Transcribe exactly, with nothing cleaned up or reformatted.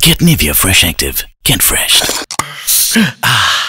Get Nivea Fresh Active. Get fresh. Ah.